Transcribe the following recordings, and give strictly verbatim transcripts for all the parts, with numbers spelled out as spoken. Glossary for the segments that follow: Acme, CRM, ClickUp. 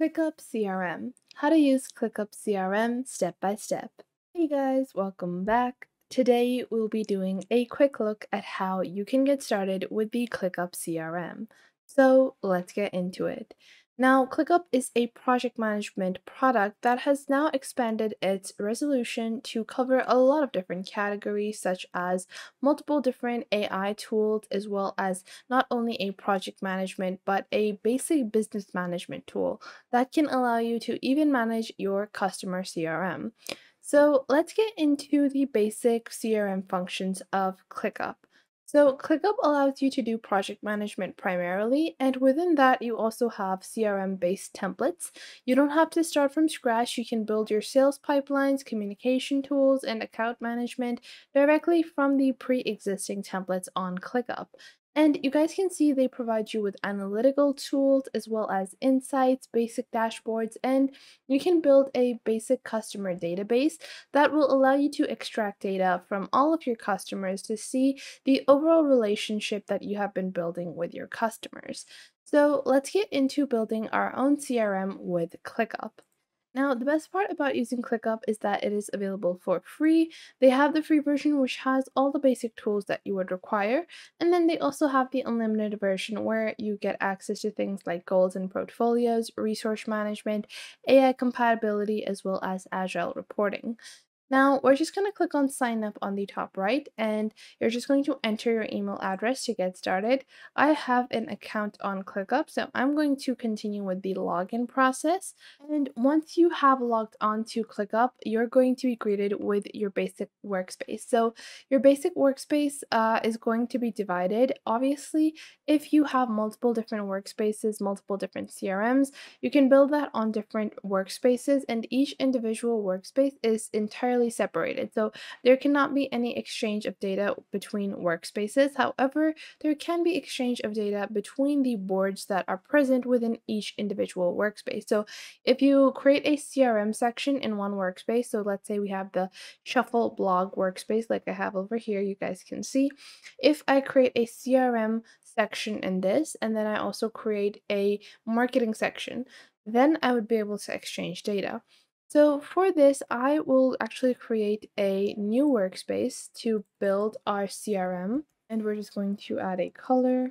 ClickUp C R M, how to use ClickUp C R M step by step. Hey guys, welcome back. Today we'll be doing a quick look at how you can get started with the ClickUp C R M. So let's get into it. Now, ClickUp is a project management product that has now expanded its resolution to cover a lot of different categories, such as multiple different A I tools, as well as not only a project management, but a basic business management tool that can allow you to even manage your customer C R M. So let's get into the basic C R M functions of ClickUp. So ClickUp allows you to do project management primarily, and within that you also have C R M-based templates. You don't have to start from scratch. You can build your sales pipelines, communication tools, and account management directly from the pre-existing templates on ClickUp. And you guys can see they provide you with analytical tools as well as insights, basic dashboards, and you can build a basic customer database that will allow you to extract data from all of your customers to see the overall relationship that you have been building with your customers. So let's get into building our own C R M with ClickUp. Now, the best part about using ClickUp is that it is available for free. They have the free version, which has all the basic tools that you would require. And then they also have the unlimited version, where you get access to things like goals and portfolios, resource management, A I compatibility, as well as agile reporting. Now, we're just going to click on sign up on the top right, and you're just going to enter your email address to get started. I have an account on ClickUp, so I'm going to continue with the login process. And once you have logged on to ClickUp, you're going to be greeted with your basic workspace. So your basic workspace uh, is going to be divided. Obviously, if you have multiple different workspaces, multiple different C R Ms, you can build that on different workspaces, and each individual workspace is entirely separated, so there cannot be any exchange of data between workspaces. However, there can be exchange of data between the boards that are present within each individual workspace. So if you create a C R M section in one workspace, so let's say we have the shuffle blog workspace like I have over here, you guys can see. If I create a C R M section in this, and then I also create a marketing section, then I would be able to exchange data. So for this, I will actually create a new workspace to build our C R M, and we're just going to add a color,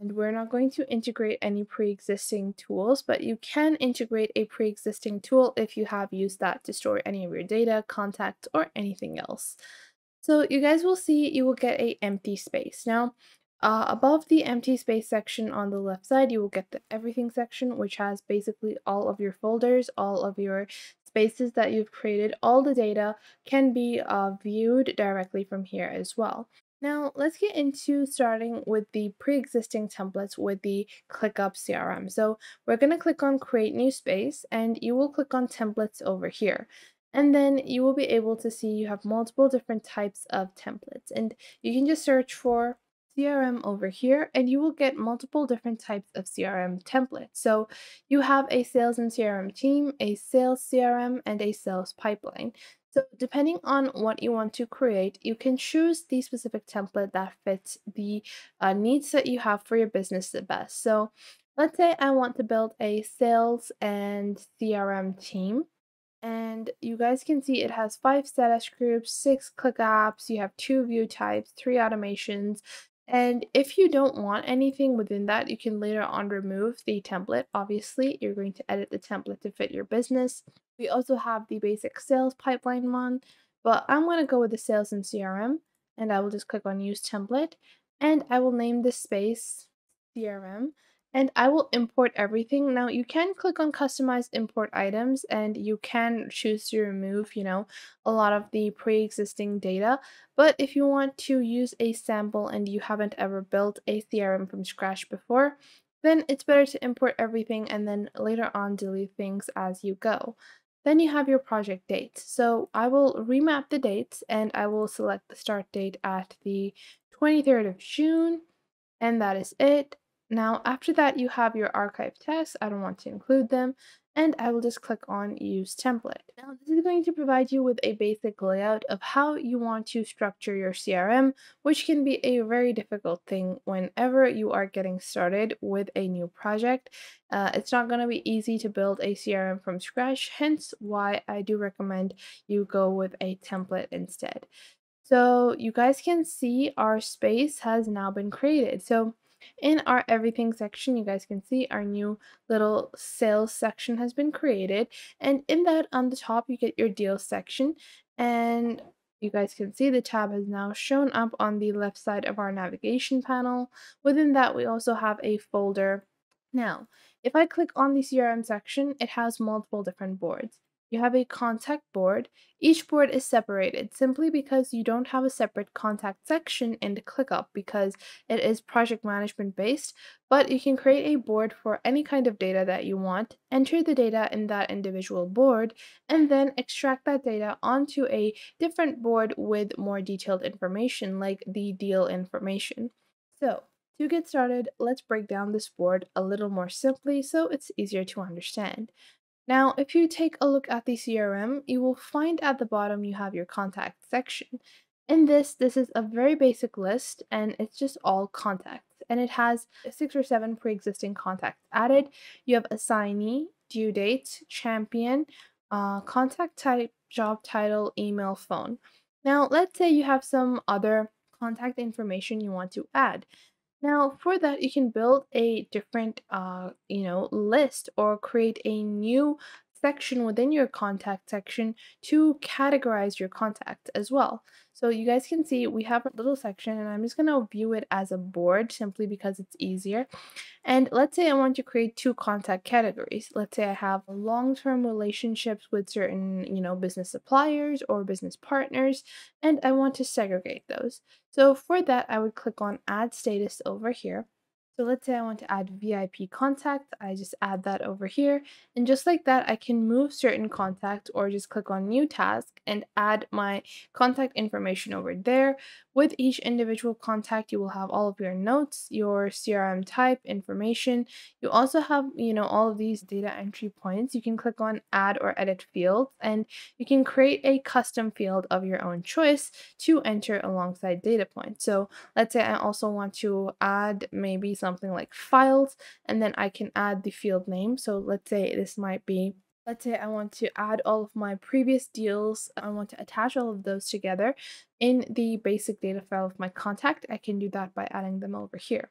and we're not going to integrate any pre-existing tools, but you can integrate a pre-existing tool if you have used that to store any of your data, contacts, or anything else. So you guys will see you will get an empty space. Now, Uh, above the empty space section on the left side, you will get the everything section, which has basically all of your folders, all of your spaces that you've created. All the data can be uh, viewed directly from here as well. Now, let's get into starting with the pre-existing templates with the ClickUp C R M. So we're going to click on Create New Space, and you will click on Templates over here. And then you will be able to see you have multiple different types of templates, and you can just search for C R M over here, and you will get multiple different types of C R M templates. So you have a sales and C R M team, a sales C R M, and a sales pipeline. So depending on what you want to create, you can choose the specific template that fits the uh, needs that you have for your business the best. So let's say I want to build a sales and C R M team. And you guys can see it has five status groups, six click apps, you have two view types, three automations. And if you don't want anything within that, you can later on remove the template. Obviously, you're going to edit the template to fit your business. We also have the basic sales pipeline one, but I'm going to go with the sales and C R M, and I will just click on use template, and I will name this space C R M, and I will import everything. Now, you can click on customize import items, and you can choose to remove, you know, a lot of the pre-existing data. But if you want to use a sample and you haven't ever built a C R M from scratch before, then it's better to import everything and then later on delete things as you go. Then you have your project dates. So I will remap the dates, and I will select the start date at the twenty-third of June, and that is it. Now, after that, you have your archive tests. I don't want to include them. And I will just click on Use Template. Now, this is going to provide you with a basic layout of how you want to structure your C R M, which can be a very difficult thing whenever you are getting started with a new project. Uh, it's not going to be easy to build a C R M from scratch, hence why I do recommend you go with a template instead. So you guys can see our space has now been created. So in our everything section, you guys can see our new little sales section has been created, and in that on the top you get your deal section, and you guys can see the tab has now shown up on the left side of our navigation panel. Within that, we also have a folder. Now, if I click on the C R M section, it has multiple different boards. You have a contact board. Each board is separated simply because you don't have a separate contact section in ClickUp because it is project management based, but you can create a board for any kind of data that you want, enter the data in that individual board, and then extract that data onto a different board with more detailed information like the deal information. So to get started, let's break down this board a little more simply so it's easier to understand. Now, if you take a look at the C R M, you will find at the bottom you have your contact section. In this, this is a very basic list and it's just all contacts, and it has six or seven pre-existing contacts added. You have assignee, due date, champion, uh, contact type, job title, email, phone. Now, let's say you have some other contact information you want to add. Now, for that, you can build a different, uh, you know, list or create a new section within your contact section to categorize your contacts as well. So you guys can see we have a little section, and I'm just going to view it as a board simply because it's easier. And let's say I want to create two contact categories. Let's say I have long-term relationships with certain, you know, business suppliers or business partners, and I want to segregate those. So for that, I would click on Add Status over here. So let's say I want to add V I P contact. I just add that over here. And just like that, I can move certain contacts or just click on new task and add my contact information over there. With each individual contact, you will have all of your notes, your C R M type information. You also have, you know, all of these data entry points. You can click on add or edit fields, and you can create a custom field of your own choice to enter alongside data points. So let's say I also want to add maybe some something like files, and then I can add the field name. So let's say this might be, let's say I want to add all of my previous deals. I want to attach all of those together in the basic data file of my contact. I can do that by adding them over here.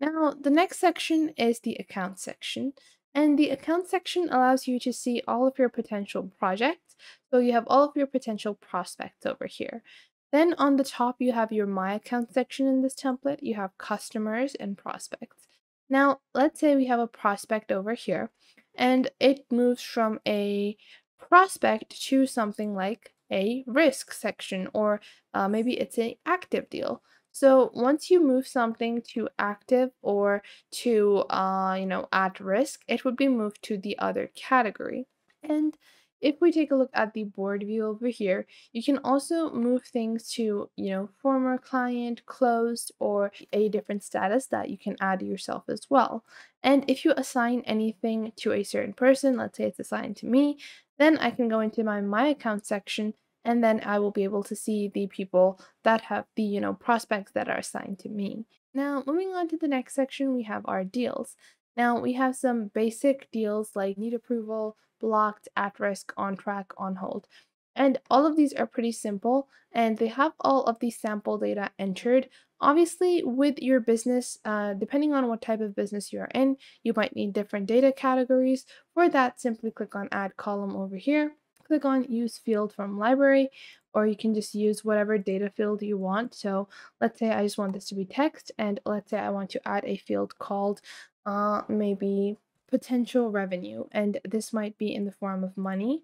Now, the next section is the account section. And the account section allows you to see all of your potential projects. So you have all of your potential prospects over here. Then on the top, you have your My Account section in this template. You have customers and prospects. Now, let's say we have a prospect over here, and it moves from a prospect to something like a risk section, or uh, maybe it's an active deal. So once you move something to active or to, uh, you know, at risk, it would be moved to the other category. And if we take a look at the board view over here, you can also move things to, you know, former client, closed, or a different status that you can add yourself as well. And if you assign anything to a certain person, let's say it's assigned to me, then I can go into my My Account section, and then I will be able to see the people that have the, you know, prospects that are assigned to me. Now, moving on to the next section, we have our deals. Now, we have some basic deals like need approval, blocked, at risk, on track, on hold. And all of these are pretty simple, and they have all of the sample data entered. Obviously, with your business, uh, depending on what type of business you are in, you might need different data categories. For that, simply click on Add Column over here. Click on Use Field from Library, or you can just use whatever data field you want. So let's say I just want this to be text, and let's say I want to add a field called uh, maybe potential revenue, and this might be in the form of money,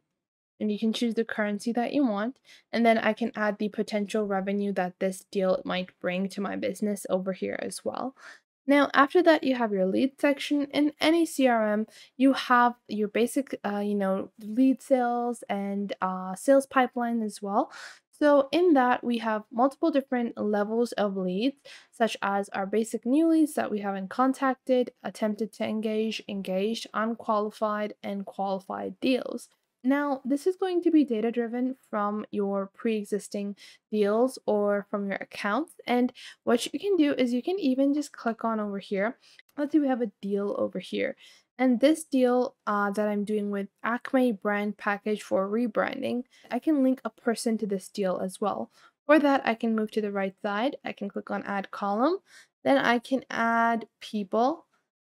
and you can choose the currency that you want, and then I can add the potential revenue that this deal might bring to my business over here as well. Now, after that, you have your lead section. In any C R M, you have your basic, uh, you know, lead sales and uh, sales pipeline as well. So in that, we have multiple different levels of leads, such as our basic new leads that we haven't contacted, attempted to engage, engaged, unqualified, and qualified deals. Now, this is going to be data driven from your pre-existing deals or from your accounts. And what you can do is you can even just click on over here. Let's say we have a deal over here. And this deal uh, that I'm doing with Acme brand package for rebranding, I can link a person to this deal as well. For that, I can move to the right side. I can click on add column. Then I can add people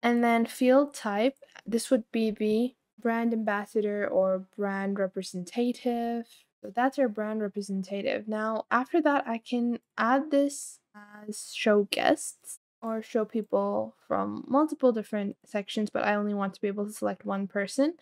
and then field type. This would be the brand ambassador or brand representative. So that's our brand representative. Now, after that, I can add this as show guests or show people from multiple different sections, but I only want to be able to select one person.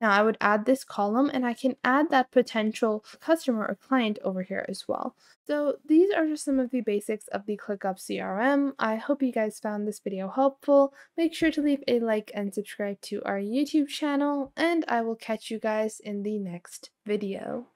Now, I would add this column and I can add that potential customer or client over here as well. So these are just some of the basics of the ClickUp C R M. I hope you guys found this video helpful. Make sure to leave a like and subscribe to our YouTube channel, and I will catch you guys in the next video.